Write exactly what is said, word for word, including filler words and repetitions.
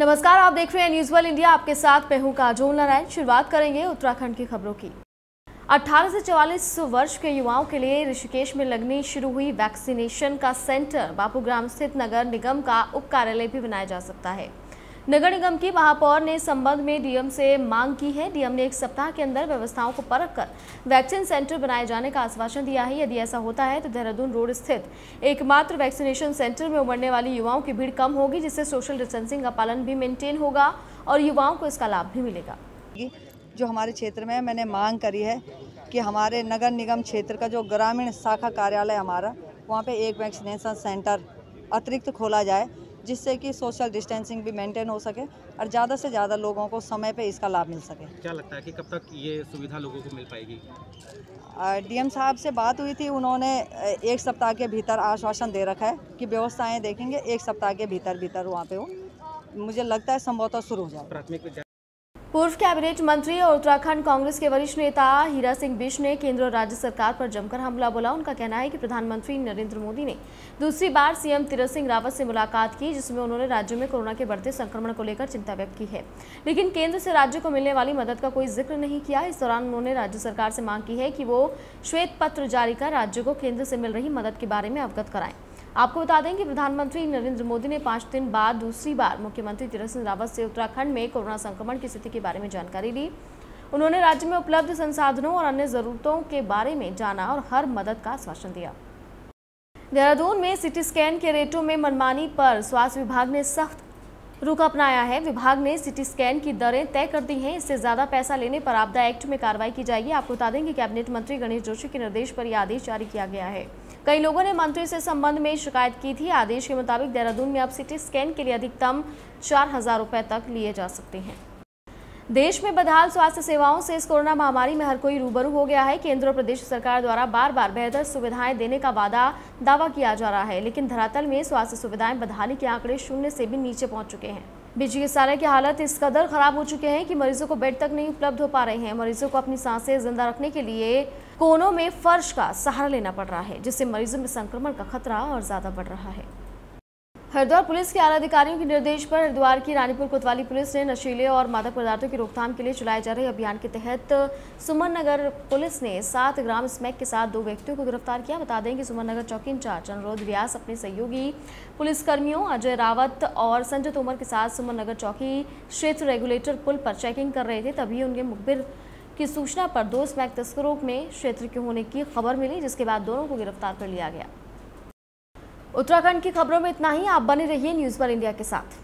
नमस्कार, आप देख रहे हैं न्यूज वर्ल्ड इंडिया। आपके साथ मैं हूं काजोल नारायण। शुरुआत करेंगे उत्तराखंड की खबरों की। अठारह से चवालीस वर्ष के युवाओं के लिए ऋषिकेश में लगनी शुरू हुई वैक्सीनेशन का सेंटर बापूग्राम स्थित नगर निगम का उप कार्यालय भी बनाया जा सकता है। नगर निगम की महापौर ने संबंध में डीएम से मांग की है। डीएम ने एक सप्ताह के अंदर व्यवस्थाओं को परख कर वैक्सीन सेंटर बनाए जाने का आश्वासन दिया है। यदि ऐसा होता है तो देहरादून रोड स्थित एकमात्र वैक्सीनेशन सेंटर में उमड़ने वाली युवाओं की भीड़ कम होगी, जिससे सोशल डिस्टेंसिंग का पालन भी मेंटेन होगा और युवाओं को इसका लाभ भी मिलेगा। जो हमारे क्षेत्र में मैंने मांग करी है कि हमारे नगर निगम क्षेत्र का जो ग्रामीण शाखा कार्यालय हमारा, वहाँ पर एक वैक्सीनेशन सेंटर अतिरिक्त खोला जाए, जिससे कि सोशल डिस्टेंसिंग भी मेंटेन हो सके और ज़्यादा से ज़्यादा लोगों को समय पे इसका लाभ मिल सके। क्या लगता है कि कब तक ये सुविधा लोगों को मिल पाएगी? डीएम साहब से बात हुई थी, उन्होंने एक सप्ताह के भीतर आश्वासन दे रखा है कि व्यवस्थाएं देखेंगे, एक सप्ताह के भीतर भीतर वहाँ पे हो। मुझे लगता है संभवतः शुरू हो जाए। प्राथमिक पूर्व कैबिनेट मंत्री और उत्तराखंड कांग्रेस के वरिष्ठ नेता हीरा सिंह बिश्ने ने केंद्र और राज्य सरकार पर जमकर हमला बोला। उनका कहना है कि प्रधानमंत्री नरेंद्र मोदी ने दूसरी बार सीएम तीरथ सिंह रावत से मुलाकात की, जिसमें उन्होंने राज्य में कोरोना के बढ़ते संक्रमण को लेकर चिंता व्यक्त की है, लेकिन केंद्र से राज्य को मिलने वाली मदद का कोई जिक्र नहीं किया। इस दौरान उन्होंने राज्य सरकार से मांग की है कि वो श्वेत पत्र जारी कर राज्य को केंद्र से मिल रही मदद के बारे में अवगत कराएं। आपको बता दें कि प्रधानमंत्री नरेंद्र मोदी ने पाँच दिन बाद दूसरी बार मुख्यमंत्री तीरथ सिंह रावत से उत्तराखंड में कोरोना संक्रमण की स्थिति के बारे में जानकारी ली। उन्होंने राज्य में उपलब्ध संसाधनों और अन्य जरूरतों के बारे में जाना और हर मदद का आश्वासन दिया। देहरादून में सिटी स्कैन के रेटों में मनमानी पर स्वास्थ्य विभाग ने सख्त रुख अपनाया है। विभाग ने सिटी स्कैन की दरें तय कर दी हैं। इससे ज़्यादा पैसा लेने पर आपदा एक्ट में कार्रवाई की जाएगी। आपको बता दें कि कैबिनेट मंत्री गणेश जोशी के निर्देश पर यह आदेश जारी किया गया है। कई लोगों ने मंत्री से संबंध में शिकायत की थी। आदेश के मुताबिक देहरादून में अब सिटी स्कैन के लिए अधिकतम चार हजार रुपये तक लिए जा सकते हैं। देश में बदहाल स्वास्थ्य सेवाओं से इस कोरोना महामारी में हर कोई रूबरू हो गया है। केंद्र और प्रदेश सरकार द्वारा बार बार बेहतर सुविधाएं देने का वादा दावा किया जा रहा है, लेकिन धरातल में स्वास्थ्य सुविधाएं बदहाली के आंकड़े शून्य से भी नीचे पहुंच चुके हैं। बेचिकित्सालय की हालत इस कदर खराब हो चुके हैं कि मरीजों को बेड तक नहीं उपलब्ध हो पा रहे हैं। मरीजों को अपनी सांसें जिंदा रखने के लिए कोनों में फर्श का सहारा लेना पड़ रहा है, जिससे मरीजों में संक्रमण का खतरा और ज्यादा बढ़ रहा है। हरिद्वार पुलिस के आला अधिकारियों के निर्देश पर हरिद्वार की रानीपुर कोतवाली पुलिस ने नशीले और मादक पदार्थों की रोकथाम के लिए चलाए जा रहे अभियान के तहत सुमन नगर पुलिस ने सात ग्राम स्मैक के साथ दो व्यक्तियों को गिरफ्तार किया। बता दें कि सुमन नगर चौकी इंचार्ज अनुरोध व्यास अपने सहयोगी पुलिसकर्मियों अजय रावत और संजय तोमर के साथ सुमन नगर चौकी क्षेत्र रेगुलेटर पुल पर चेकिंग कर रहे थे, तभी उनके मुखबिर की सूचना पर दो स्मैक तस्करों में क्षेत्र के होने की खबर मिली, जिसके बाद दोनों को गिरफ्तार कर लिया गया। उत्तराखंड की खबरों में इतना ही। आप बने रहिए न्यूज वर्ल्ड इंडिया के साथ।